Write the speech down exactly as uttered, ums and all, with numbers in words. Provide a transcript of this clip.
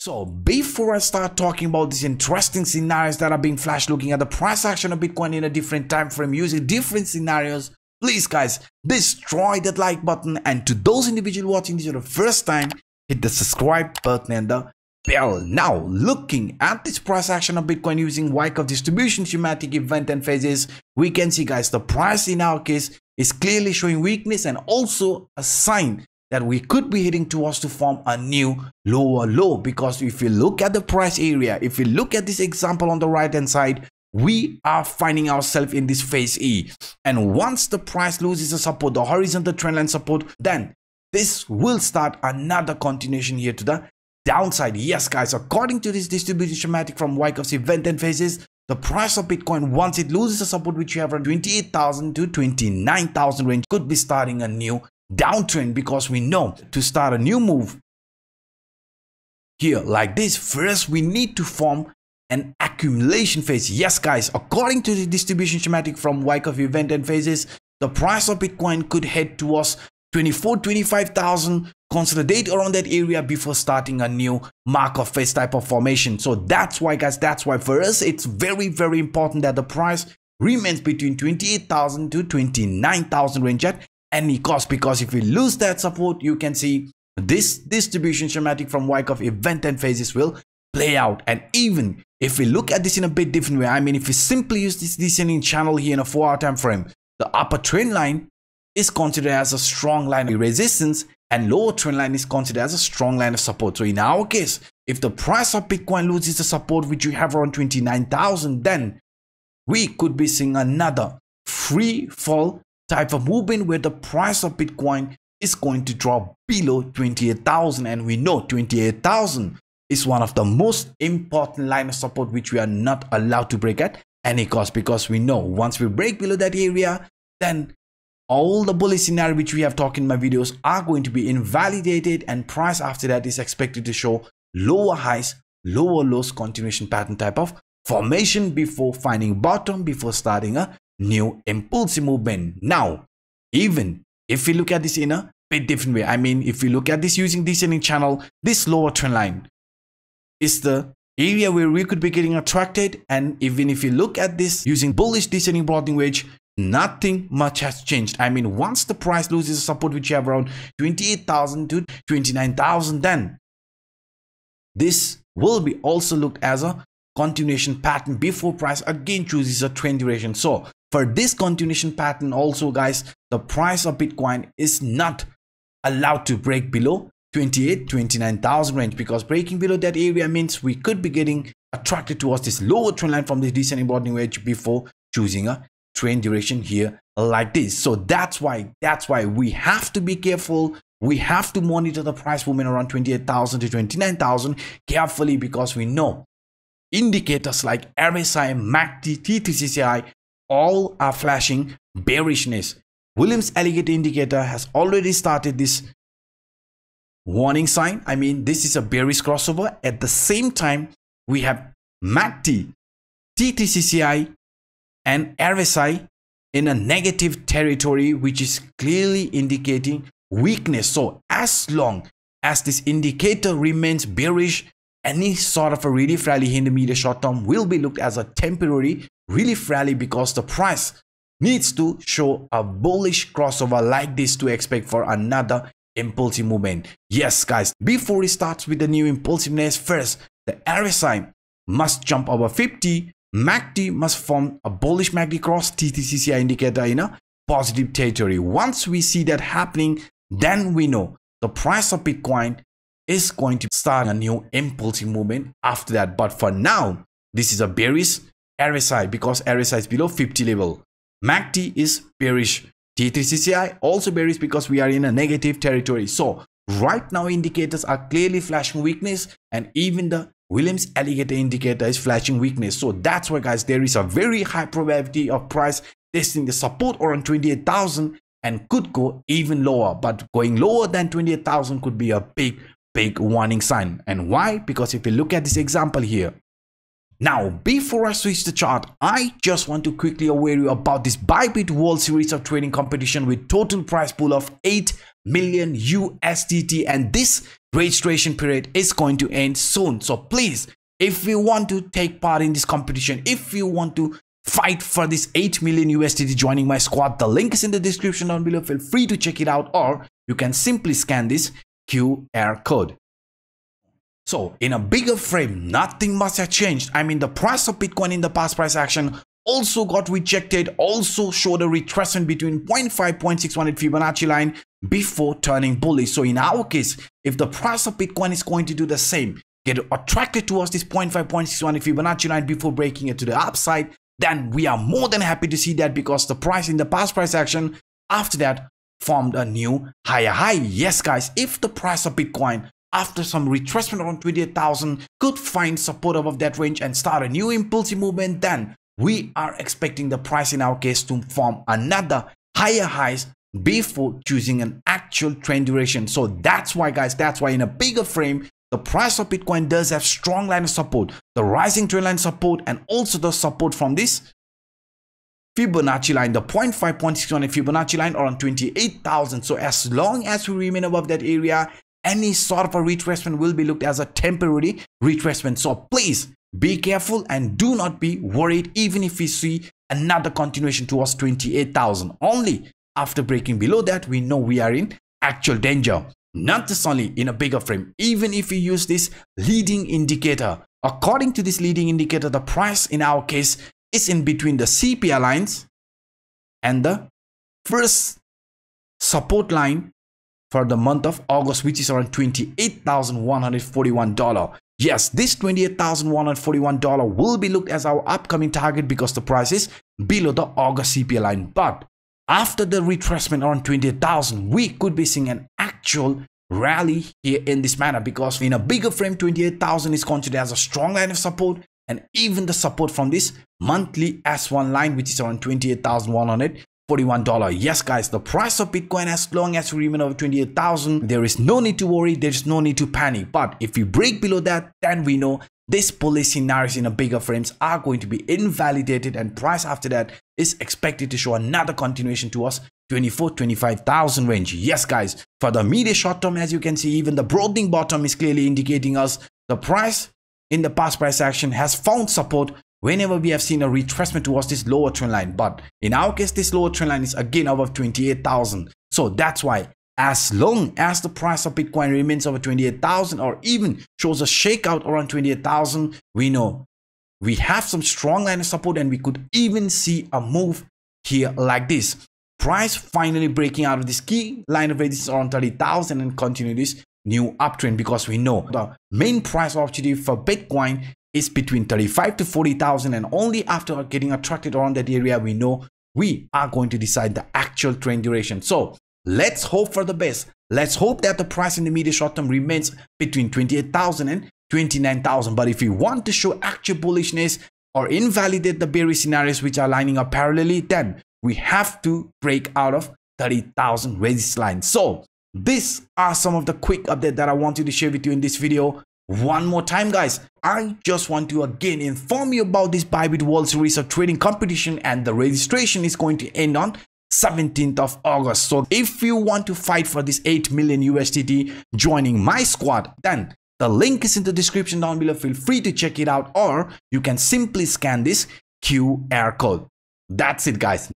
So before I start talking about these interesting scenarios that are being flashed, looking at the price action of Bitcoin in a different time frame using different scenarios, please guys, destroy that like button, and to those individuals watching this for the first time, hit the subscribe button and the bell. Now, looking at this price action of Bitcoin using Wyckoff distribution schematic event and phases, we can see guys, the price in our case is clearly showing weakness and also a sign that we could be heading towards to form a new lower low. Because if you look at the price area, if you look at this example on the right hand side, we are finding ourselves in this phase E, and once the price loses the support, the horizontal trend line support, then this will start another continuation here to the downside. Yes guys, according to this distribution schematic from Wyckoff's event and phases, the price of Bitcoin, once it loses the support which you have around twenty-eight thousand to twenty-nine thousand range, could be starting a new downtrend, because we know to start a new move here like this, first we need to form an accumulation phase. Yes guys, according to the distribution schematic from Wyckoff event and phases, the price of Bitcoin could head towards twenty-four, twenty-five thousand, consolidate around that area before starting a new Markov phase type of formation. So that's why guys, that's why for us it's very very important that the price remains between twenty-eight thousand to twenty-nine thousand range at any cost, because if we lose that support, you can see this distribution schematic from Wyckoff event and phases will play out. And even if we look at this in a bit different way, I mean, if we simply use this descending channel here in a four hour time frame, the upper trend line is considered as a strong line of resistance and lower trend line is considered as a strong line of support. So in our case, if the price of Bitcoin loses the support which we have around twenty-nine thousand, then we could be seeing another free fall type of movement where the price of Bitcoin is going to drop below twenty-eight thousand, and we know twenty-eight thousand is one of the most important line of support which we are not allowed to break at any cost, because we know once we break below that area, then all the bullish scenario which we have talked in my videos are going to be invalidated, and price after that is expected to show lower highs, lower lows continuation pattern type of formation before finding bottom, before starting a new impulsive movement. Now, even if we look at this in a bit different way, I mean, if we look at this using descending channel, this lower trend line is the area where we could be getting attracted, and even if you look at this using bullish descending broadening wedge, nothing much has changed. I mean, once the price loses the support which you have around twenty-eight thousand to twenty-nine thousand, then this will be also looked as a continuation pattern before price again chooses a trend duration. So for this continuation pattern also guys, the price of Bitcoin is not allowed to break below twenty-eight, twenty-nine thousand range, because breaking below that area means we could be getting attracted towards this lower trend line from this descending broadening wedge before choosing a trend duration here like this. So that's why that's why we have to be careful. We have to monitor the price movement around twenty-eight thousand to twenty-nine thousand carefully, because we know indicators like R S I, M A C D, T T C C I all are flashing bearishness. Williams Alligator indicator has already started this warning sign. I mean, this is a bearish crossover. At the same time, we have M A C D, T T C C I and R S I in a negative territory, which is clearly indicating weakness. So as long as this indicator remains bearish, any sort of a relief rally in the medium short term will be looked as a temporary relief rally, because the price needs to show a bullish crossover like this to expect for another impulsive movement. Yes guys, before it starts with the new impulsiveness, first the R S I must jump over fifty, M A C D must form a bullish M A C D cross, T T C C I indicator in a positive territory. Once we see that happening, then we know the price of Bitcoin is going to start a new impulsive movement after that. But for now, this is a bearish R S I because R S I is below fifty level. M A C D is bearish. T T C C I also bearish because we are in a negative territory. So right now indicators are clearly flashing weakness, and even the Williams Alligator indicator is flashing weakness. So that's why guys, there is a very high probability of price testing the support around twenty-eight thousand and could go even lower. But going lower than twenty-eight thousand could be a big big warning sign. And why? Because if you look at this example here. Now, before I switch the chart, I just want to quickly aware you about this Bybit World Series of Trading competition with total prize pool of eight million U S D T, and this registration period is going to end soon. So please, if you want to take part in this competition, if you want to fight for this eight million U S D T joining my squad, the link is in the description down below. Feel free to check it out, or you can simply scan this Q R code. So in a bigger frame, nothing must have changed. I mean, the price of Bitcoin in the past price action also got rejected, also showed a retracement between zero point five, zero point six one eight Fibonacci line before turning bullish. So in our case, if the price of Bitcoin is going to do the same, get attracted towards this zero point five, zero point six one eight Fibonacci line before breaking it to the upside, then we are more than happy to see that, because the price in the past price action after that formed a new higher high. Yes, guys, if the price of Bitcoin after some retracement around twenty-eight thousand could find support above that range and start a new impulsive movement, then we are expecting the price in our case to form another higher highs before choosing an actual trend duration. So that's why, guys, that's why in a bigger frame, the price of Bitcoin does have strong line of support, the rising trend line support, and also the support from this Fibonacci line, the zero point five, zero point six one Fibonacci line around twenty-eight thousand. So as long as we remain above that area, any sort of a retracement will be looked as a temporary retracement. So please be careful and do not be worried even if we see another continuation towards twenty-eight thousand. Only after breaking below that, we know we are in actual danger. Not just only in a bigger frame, even if we use this leading indicator. According to this leading indicator, the price in our case is in between the C P R lines and the first support line for the month of August, which is around twenty-eight thousand one hundred forty-one dollars. Yes, this twenty-eight thousand one hundred forty-one dollars will be looked as our upcoming target because the price is below the August C P R line. But after the retracement around twenty-eight thousand, we could be seeing an actual rally here in this manner, because in a bigger frame, twenty-eight thousand is considered as a strong line of support, and even the support from this monthly S one line, which is around twenty-eight thousand one hundred forty-one dollars. Yes, guys, the price of Bitcoin, as long as we remain over twenty-eight thousand, there is no need to worry, there is no need to panic. But if we break below that, then we know this bullish scenarios in a bigger frames are going to be invalidated, and price after that is expected to show another continuation towards twenty-four, twenty-five thousand range. Yes, guys, for the immediate short term, as you can see, even the broadening bottom is clearly indicating us the price in the past price action has found support whenever we have seen a retracement towards this lower trend line. But in our case, this lower trend line is again above twenty-eight thousand. So that's why, as long as the price of Bitcoin remains over twenty-eight thousand or even shows a shakeout around twenty-eight thousand, we know we have some strong line of support, and we could even see a move here like this. Price finally breaking out of this key line of resistance around thirty thousand and continue this new uptrend, because we know the main price objective for Bitcoin is between thirty-five to forty thousand, and only after getting attracted around that area, we know we are going to decide the actual trend duration. So let's hope for the best. Let's hope that the price in the immediate short term remains between twenty-eight thousand and twenty-nine thousand. But if we want to show actual bullishness or invalidate the bearish scenarios which are lining up parallelly, then we have to break out of thirty thousand resistance line. So these are some of the quick updates that I wanted to share with you in this video. One more time, guys, I just want to again inform you about this Bybit World Series of Trading competition, and the registration is going to end on seventeenth of August. So if you want to fight for this eight million U S D T joining my squad, then the link is in the description down below. Feel free to check it out, or you can simply scan this Q R code. That's it, guys.